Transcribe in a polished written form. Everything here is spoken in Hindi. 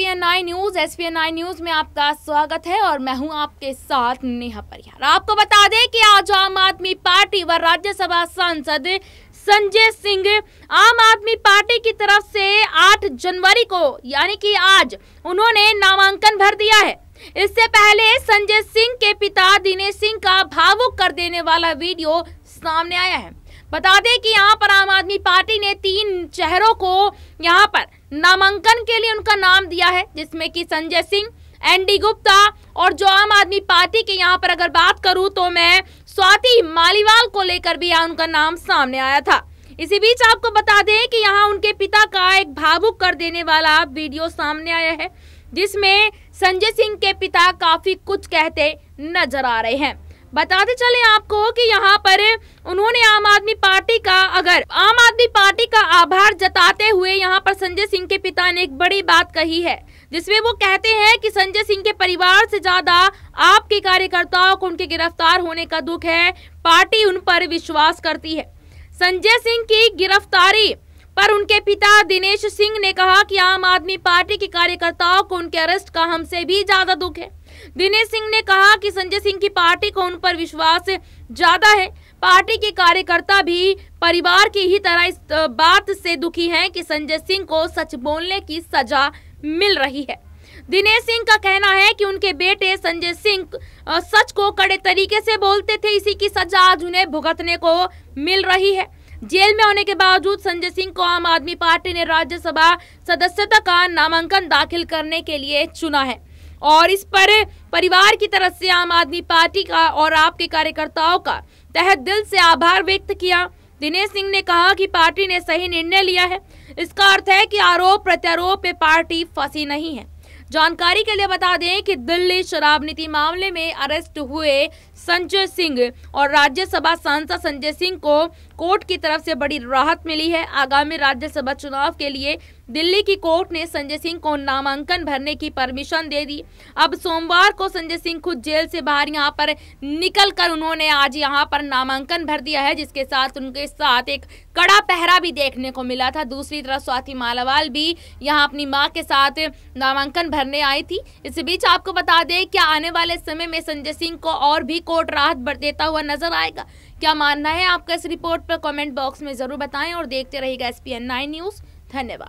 एसपीएन9 न्यूज में आपका स्वागत है और मैं हूं आपके साथ नेहा परियार। आपको बता दें कि आज आम आदमी पार्टी व राज्यसभा सांसद संजय सिंह आम आदमी पार्टी की तरफ से 8 जनवरी को यानी कि आज उन्होंने नामांकन भर दिया है। इससे पहले संजय सिंह के पिता दिनेश सिंह का भावुक कर देने वाला वीडियो सामने आया है। बता दें कि यहाँ पर आम आदमी पार्टी ने 3 चेहरों को यहाँ पर नामांकन के लिए उनका नाम दिया है, जिसमें कि संजय सिंह, एंडी गुप्ता और जो आम आदमी पार्टी के यहाँ पर अगर बात करूँ तो मैं स्वाति मालीवाल को लेकर भी यहाँ उनका नाम सामने आया था। इसी बीच आपको बता दें कि यहाँ उनके पिता का एक भावुक कर देने वाला वीडियो सामने आया है, जिसमें संजय सिंह के पिता काफी कुछ कहते नजर आ रहे हैं। बताते चले आपको कि यहाँ पर उन्होंने आम आदमी पार्टी का आभार जताते हुए यहाँ पर संजय सिंह के पिता ने एक बड़ी बात कही है, जिसमें वो कहते हैं कि संजय सिंह के परिवार से ज्यादा आपके कार्यकर्ताओं को उनके गिरफ्तार होने का दुख है। पार्टी उन पर विश्वास करती है। संजय सिंह की गिरफ्तारी पर उनके पिता दिनेश सिंह ने कहा कि आम आदमी पार्टी के कार्यकर्ताओं को उनके अरेस्ट का हमसे भी ज्यादा दुख है। दिनेश सिंह ने कहा कि संजय सिंह की पार्टी को उन पर विश्वास ज्यादा है। पार्टी के कार्यकर्ता भी परिवार की ही तरह इस बात से दुखी हैं कि संजय सिंह को सच बोलने की सजा मिल रही है। दिनेश सिंह का कहना है कि उनके बेटे संजय सिंह सच को कड़े तरीके से बोलते थे, इसी की सजा आज उन्हें भुगतने को मिल रही है। जेल में होने के बावजूद संजय सिंह को आम आदमी पार्टी ने राज्यसभा सदस्यता का नामांकन दाखिल करने के लिए चुना है और इस पर परिवार की तरफ से आम आदमी पार्टी का और आपके कार्यकर्ताओं का तहे दिल से आभार व्यक्त किया। दिनेश सिंह ने कहा कि पार्टी ने सही निर्णय लिया है। इसका अर्थ है कि आरोप प्रत्यारोप पे पार्टी फंसी नहीं है। जानकारी के लिए बता दें कि दिल्ली शराब नीति मामले में अरेस्ट हुए संजय सिंह और राज्यसभा सांसद संजय सिंह को कोर्ट की तरफ से बड़ी राहत मिली है। आगामी राज्यसभा चुनाव के लिए दिल्ली की कोर्ट ने संजय सिंह को नामांकन भरने की परमिशन दे दी। अब सोमवार को संजय सिंह खुद जेल से बाहर यहाँ पर निकल कर उन्होंने आज यहाँ पर नामांकन भर दिया है, जिसके साथ उनके साथ एक कड़ा पहरा भी देखने को मिला था। दूसरी तरफ स्वाति मालीवाल भी यहाँ अपनी माँ के साथ नामांकन भरने आई थी। इस बीच आपको बता दें क्या आने वाले समय में संजय सिंह को और भी कोर्ट राहत देता हुआ नजर आएगा। क्या मानना है आपका इस रिपोर्ट पर कमेंट बॉक्स में जरूर बताएं और देखते रहिएगा एसपीएन9 न्यूज। धन्यवाद।